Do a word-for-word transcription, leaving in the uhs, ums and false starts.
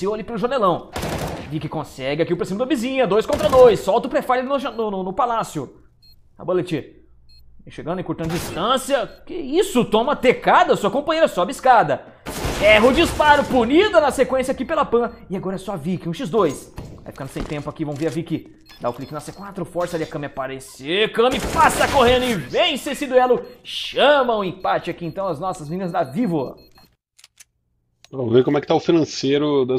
desceu ali pelo janelão. Vic consegue aqui o pra cima da vizinha. Dois contra dois. Solta o prefire no, no, no palácio. A Bullet. Chegando, encurtando distância. Que isso? Toma tecada. Sua companheira sobe escada. Erra o disparo. Punida na sequência aqui pela Pan. E agora é só a Vic. Um xis dois. Vai ficando sem tempo aqui. Vamos ver a Vic. Dá o clique na cê quatro. Força ali a Kami aparecer. Kami passa correndo e vence esse duelo. Chama o empate aqui então as nossas meninas da Vivo. Vamos ver como é que tá o financeiro das